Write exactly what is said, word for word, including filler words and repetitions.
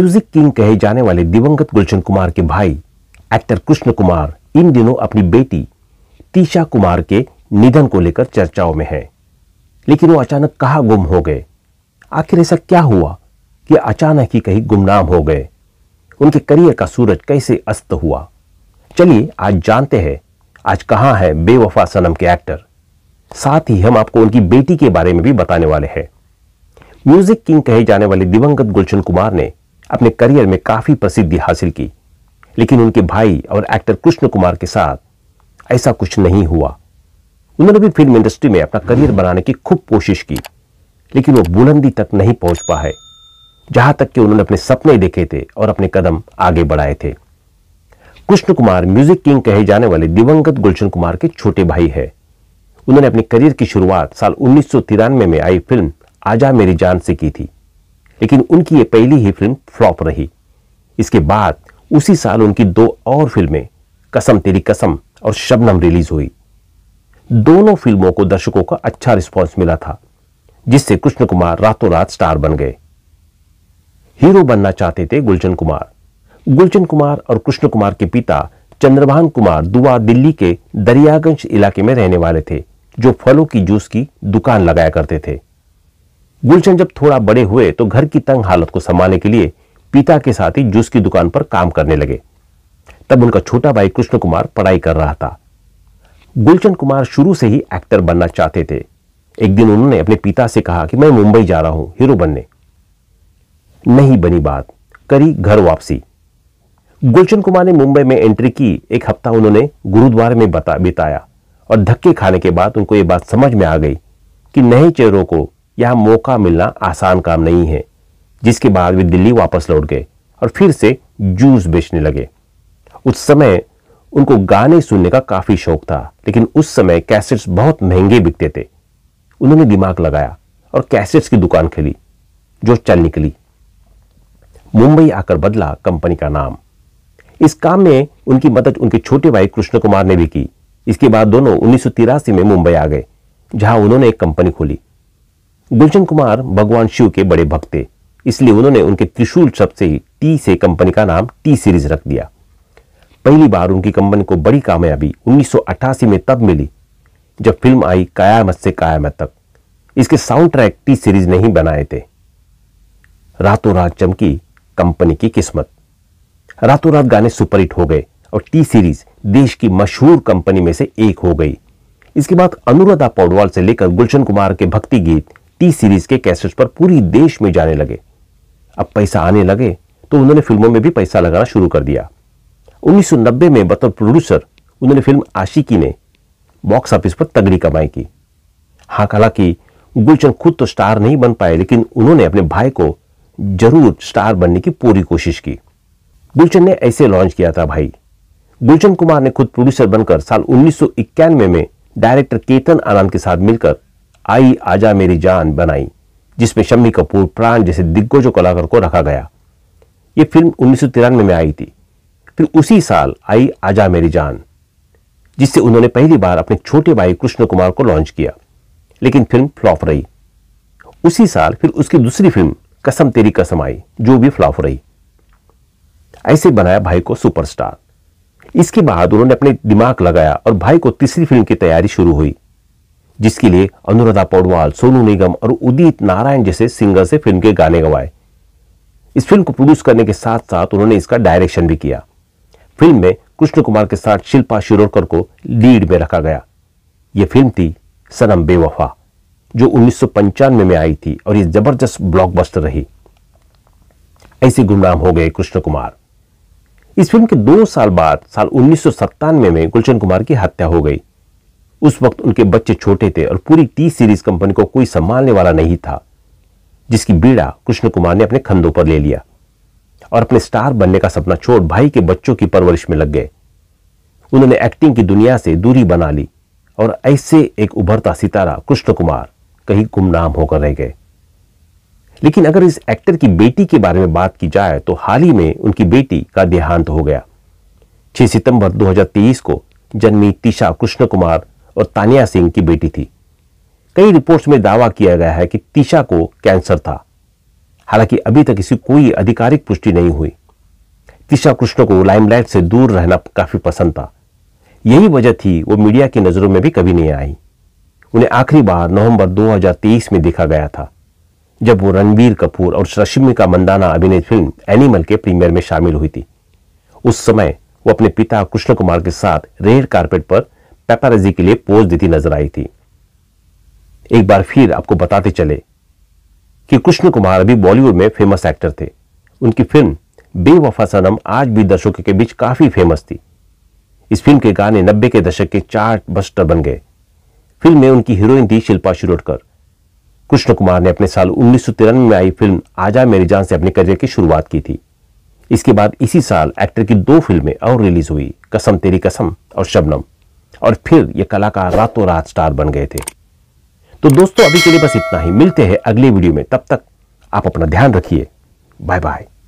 Music king कहे जाने वाले दिवंगत गुलशन कुमार के भाई एक्टर कृष्ण कुमार इन दिनों अपनी बेटी तीशा कुमार के निधन को लेकर चर्चाओं में है, लेकिन वो अचानक कहाँ गुम हो गए। आखिर ऐसा क्या हुआ कि अचानक ही कहीं गुमनाम हो गए, उनके करियर का सूरज कैसे अस्त हुआ। चलिए आज जानते हैं आज कहाँ है बेवफा सनम के एक्टर, साथ ही हम आपको उनकी बेटी के बारे में भी बताने वाले हैं। म्यूजिक किंग कहे जाने वाले दिवंगत गुलशन कुमार ने अपने करियर में काफी प्रसिद्धि हासिल की, लेकिन उनके भाई और एक्टर कृष्ण कुमार के साथ ऐसा कुछ नहीं हुआ। उन्होंने भी फिल्म इंडस्ट्री में अपना करियर बनाने की खूब कोशिश की, लेकिन वो बुलंदी तक नहीं पहुंच पाए, जहां तक कि उन्होंने अपने सपने देखे थे और अपने कदम आगे बढ़ाए थे। कृष्ण कुमार म्यूजिक किंग कहे जाने वाले दिवंगत गुलशन कुमार के छोटे भाई हैं। उन्होंने अपने करियर की शुरुआत साल उन्नीस सौ तिरानवे में आई फिल्म आजा मेरी जान से की थी, लेकिन उनकी ये पहली ही फिल्म फ्लॉप रही। इसके बाद उसी साल उनकी दो और फिल्में कसम तेरी कसम और शबनम रिलीज हुई। दोनों फिल्मों को दर्शकों का अच्छा रिस्पॉन्स मिला था, जिससे कृष्ण कुमार रातों रात स्टार बन गए। हीरो बनना चाहते थे गुलशन कुमार। गुलशन कुमार और कृष्ण कुमार के पिता चंद्रभान कुमार दुआ दिल्ली के दरियागंज इलाके में रहने वाले थे, जो फलों की जूस की दुकान लगाया करते थे। गुलशन जब थोड़ा बड़े हुए तो घर की तंग हालत को संभालने के लिए पिता के साथ ही जूस की दुकान पर काम करने लगे। तब उनका छोटा भाई कृष्ण कुमार पढ़ाई कर रहा था। गुलशन कुमार शुरू से ही एक्टर बनना चाहते थे। एक दिन उन्होंने अपने पिता से कहा कि मैं मुंबई जा रहा हूं हीरो बनने। नहीं बनी बात, करी घर वापसी। गुलशन कुमार ने मुंबई में एंट्री की। एक हफ्ता उन्होंने गुरुद्वारे में बिताया और धक्के खाने के बाद उनको ये बात समझ में आ गई कि नए चेहरों को यह मौका मिलना आसान काम नहीं है, जिसके बाद वे दिल्ली वापस लौट गए और फिर से जूस बेचने लगे। उस समय उनको गाने सुनने का काफी शौक था, लेकिन उस समय कैसेट्स बहुत महंगे बिकते थे। उन्होंने दिमाग लगाया और कैसेट्स की दुकान खोली, जो चल निकली। मुंबई आकर बदला कंपनी का नाम। इस काम में उनकी मदद उनके छोटे भाई कृष्ण कुमार ने भी की। इसके बाद दोनों उन्नीस सौ तिरासी में मुंबई आ गए, जहां उन्होंने एक कंपनी खोली। गुलशन कुमार भगवान शिव के बड़े भक्त थे, इसलिए उन्होंने उनके त्रिशूल शब्द से ही टी से कंपनी का नाम टी सीरीज रख दिया। पहली बार उनकी कंपनी को बड़ी कामयाबी उन्नीस सौ अट्ठासी में तब मिली जब फिल्म आई कयामत से कयामत तक। इसके साउंड ट्रैक टी सीरीज ने ही बनाए थे। रातों रात चमकी कंपनी की किस्मत। रातों रात गाने सुपरहिट हो गए और टी सीरीज देश की मशहूर कंपनी में से एक हो गई। इसके बाद अनुराधा पौडवाल से लेकर गुलशन कुमार के भक्ति गीत टी सीरीज के कैसेट्स पर पूरी देश में जाने लगे। अब पैसा आने लगे तो उन्होंने फिल्मों में भी पैसा लगाना शुरू कर दिया। उन्नीस सौ नब्बे में बतौर प्रोड्यूसर उन्होंने फिल्म आशिकी ने बॉक्स ऑफिस पर तगड़ी कमाई की। हाँ, हालांकि गुलशन खुद तो स्टार नहीं बन पाए, लेकिन उन्होंने अपने भाई को जरूर स्टार बनने की पूरी कोशिश की। गुलशन ने ऐसे लॉन्च किया था भाई। गुलशन कुमार ने खुद प्रोड्यूसर बनकर साल उन्नीस सौ इक्यानवे में डायरेक्टर केतन आनंद के साथ मिलकर आई आजा मेरी जान बनाई, जिसमें शम्मी कपूर, प्राण जैसे दिग्गजों कलाकार को रखा गया। यह फिल्म उन्नीस सौ तिरानवे में आई थी। फिर उसी साल आई आजा मेरी जान, जिससे उन्होंने पहली बार अपने छोटे भाई कृष्ण कुमार को लॉन्च किया, लेकिन फिल्म फ्लॉप रही। उसी साल फिर उसकी दूसरी फिल्म कसम तेरी कसम आई, जो भी फ्लॉप रही। ऐसे बनाया भाई को सुपरस्टार। इसके बाद उन्होंने अपने दिमाग लगाया और भाई को तीसरी फिल्म की तैयारी शुरू हुई, जिसके लिए अनुराधा पौडवाल, सोनू निगम और उदित नारायण जैसे सिंगर से फिल्म के गाने गवाए। इस फिल्म को प्रोड्यूस करने के साथ साथ उन्होंने इसका डायरेक्शन भी किया। फिल्म में कृष्ण कुमार के साथ शिल्पा शिरोकर को लीड में रखा गया। यह फिल्म थी सनम बेवफा, जो उन्नीस सौ पंचानवे में आई थी और ये जबरदस्त ब्लॉकबस्टर रही। ऐसे गुमनाम हो गए कृष्ण कुमार। इस फिल्म के दो साल बाद साल उन्नीस सौ सत्तानवे में गुलशन कुमार की हत्या हो गई। उस वक्त उनके बच्चे छोटे थे और पूरी टी सीरीज कंपनी को कोई संभालने वाला नहीं था, जिसकी बीड़ा कृष्ण कुमार ने अपने कंधों पर ले लिया और अपने स्टार बनने का सपना छोड़ भाई के बच्चों की परवरिश में लग गए। उन्होंने एक्टिंग की दुनिया से दूरी बना ली और ऐसे एक उभरता सितारा कृष्ण कुमार कहीं गुमनाम होकर रह गए। लेकिन अगर इस एक्टर की बेटी के बारे में बात की जाए तो हाल ही में उनकी बेटी का देहांत हो गया। छह सितंबर दो हजार तेईस को जन्मी तीशा कृष्ण कुमार और तानिया सिंह की बेटी थी। कई रिपोर्ट्स में दावा किया गया है कि तीशा को कैंसर था। हालांकि अभी तक इसकी कोई आधिकारिक पुष्टि नहीं हुई। तीशा कृष्ण को लाइमलाइट से दूर रहना काफी पसंद था, यही वजह थी वो मीडिया की नजरों में भी कभी नहीं आई। उन्हें आखिरी बार नवंबर दो हज़ार तेईस में देखा गया था, जब वो रणवीर कपूर और रश्मिका मंदाना अभिनीत फिल्म एनिमल के प्रीमियर में शामिल हुई थी। उस समय वो अपने पिता कृष्ण कुमार के साथ रेड कार्पेट पर पेपराजी के लिए पोज देती नजर आई थी। एक बार फिर आपको बताते चले कि कृष्ण कुमार अभी बॉलीवुड में फेमस एक्टर थे। उनकी फिल्म बेवफा सनम आज भी दर्शकों के बीच काफी फेमस थी। इस फिल्म के गाने नब्बे के दशक के चार्ट बस्टर बन गए। फिल्म में उनकी हीरोइन थी शिल्पा शिरोकर। कृष्ण कुमार ने अपने साल उन्नीस सौ तिरानवे में आई फिल्म आजा मेरी जान से अपने करियर की शुरुआत की थी। इसके बाद इसी साल एक्टर की दो फिल्में और रिलीज हुई, कसम तेरी कसम और शबनम, और फिर ये कलाकार रातों रात स्टार बन गए थे। तो दोस्तों अभी के लिए बस इतना ही, मिलते हैं अगले वीडियो में, तब तक आप अपना ध्यान रखिए, बाय बाय।